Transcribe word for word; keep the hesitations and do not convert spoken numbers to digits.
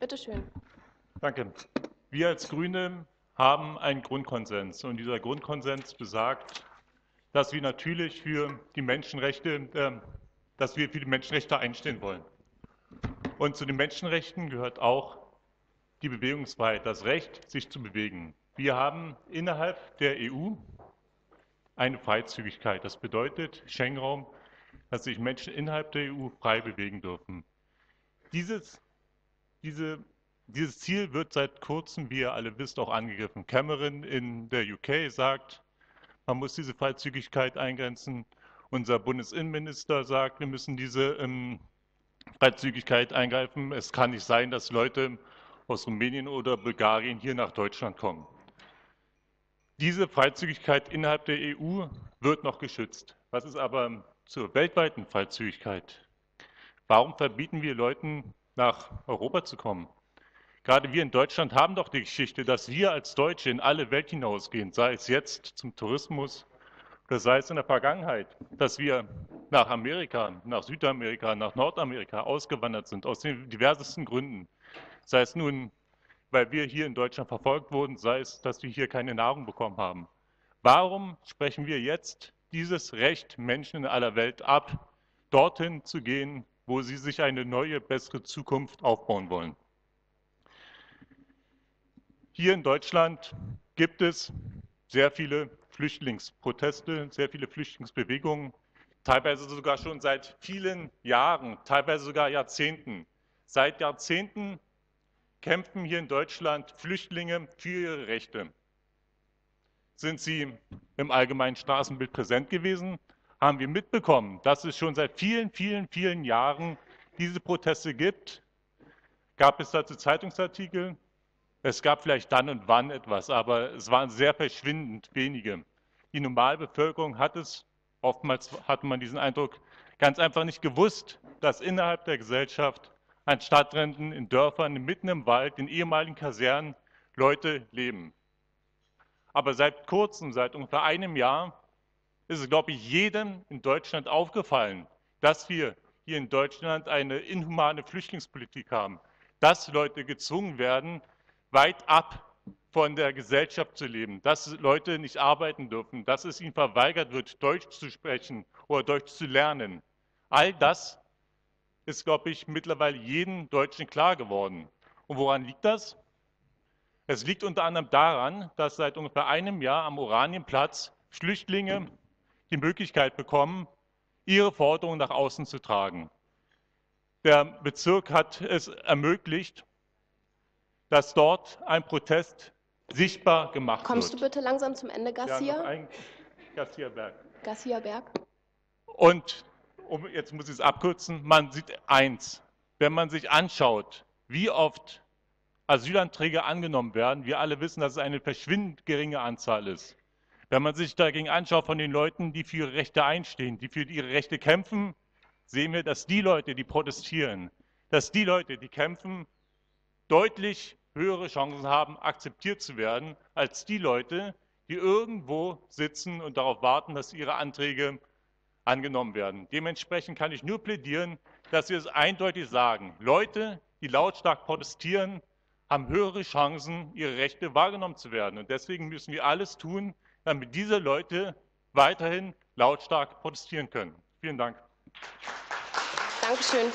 Bitte schön. Danke. Wir als Grüne haben einen Grundkonsens. Und dieser Grundkonsens besagt, dass wir natürlich für die Menschenrechte, äh, dass wir für die Menschenrechte einstehen wollen. Und zu den Menschenrechten gehört auch die Bewegungsfreiheit, das Recht, sich zu bewegen. Wir haben innerhalb der E U eine Freizügigkeit. Das bedeutet, Schengen-Raum, dass sich Menschen innerhalb der E U frei bewegen dürfen. Dieses, diese, dieses Ziel wird seit kurzem, wie ihr alle wisst, auch angegriffen. Cameron in der U K sagt, man muss diese Freizügigkeit eingrenzen. Unser Bundesinnenminister sagt, wir müssen diese ähm, Freizügigkeit eingreifen. Es kann nicht sein, dass Leute aus Rumänien oder Bulgarien hier nach Deutschland kommen. Diese Freizügigkeit innerhalb der E U wird noch geschützt. Was ist aber zur weltweiten Freizügigkeit? Warum verbieten wir Leuten, nach Europa zu kommen? Gerade wir in Deutschland haben doch die Geschichte, dass wir als Deutsche in alle Welt hinausgehen, sei es jetzt zum Tourismus oder sei es in der Vergangenheit, dass wir nach Amerika, nach Südamerika, nach Nordamerika ausgewandert sind, aus den diversesten Gründen. Sei es nun, weil wir hier in Deutschland verfolgt wurden, sei es, dass wir hier keine Nahrung bekommen haben. Warum sprechen wir jetzt dieses Recht Menschen in aller Welt ab, dorthin zu gehen, wo sie sich eine neue, bessere Zukunft aufbauen wollen? Hier in Deutschland gibt es sehr viele Flüchtlingsproteste, sehr viele Flüchtlingsbewegungen, teilweise sogar schon seit vielen Jahren, teilweise sogar Jahrzehnten. Seit Jahrzehnten kämpfen hier in Deutschland Flüchtlinge für ihre Rechte. Sind sie im allgemeinen Straßenbild präsent gewesen? Haben wir mitbekommen, dass es schon seit vielen, vielen, vielen Jahren diese Proteste gibt? Gab es dazu Zeitungsartikel? Es gab vielleicht dann und wann etwas, aber es waren sehr verschwindend wenige. Die Normalbevölkerung hat es, oftmals hatte man diesen Eindruck, ganz einfach nicht gewusst, dass innerhalb der Gesellschaft an Stadtränden, in Dörfern, mitten im Wald, in ehemaligen Kasernen Leute leben. Aber seit kurzem, seit ungefähr einem Jahr, ist es, glaube ich, jedem in Deutschland aufgefallen, dass wir hier in Deutschland eine inhumane Flüchtlingspolitik haben, dass Leute gezwungen werden, weit ab von der Gesellschaft zu leben, dass Leute nicht arbeiten dürfen, dass es ihnen verweigert wird, Deutsch zu sprechen oder Deutsch zu lernen. All das ist, glaube ich, mittlerweile jedem Deutschen klar geworden. Und woran liegt das? Es liegt unter anderem daran, dass seit ungefähr einem Jahr am Oranienplatz Flüchtlinge die Möglichkeit bekommen, ihre Forderungen nach außen zu tragen. Der Bezirk hat es ermöglicht, dass dort ein Protest sichtbar gemacht Kommst wird. Kommst du bitte langsam zum Ende, Garcia? Ja, ein Garcia Bergt. Garcia Bergt. Und Um, jetzt muss ich es abkürzen, man sieht eins, wenn man sich anschaut, wie oft Asylanträge angenommen werden, wir alle wissen, dass es eine verschwindend geringe Anzahl ist. Wenn man sich dagegen anschaut von den Leuten, die für ihre Rechte einstehen, die für ihre Rechte kämpfen, sehen wir, dass die Leute, die protestieren, dass die Leute, die kämpfen, deutlich höhere Chancen haben, akzeptiert zu werden, als die Leute, die irgendwo sitzen und darauf warten, dass ihre Anträge angenommen werden. Dementsprechend kann ich nur plädieren, dass wir es eindeutig sagen. Leute, die lautstark protestieren, haben höhere Chancen, ihre Rechte wahrgenommen zu werden. Und deswegen müssen wir alles tun, damit diese Leute weiterhin lautstark protestieren können. Vielen Dank. Dankeschön.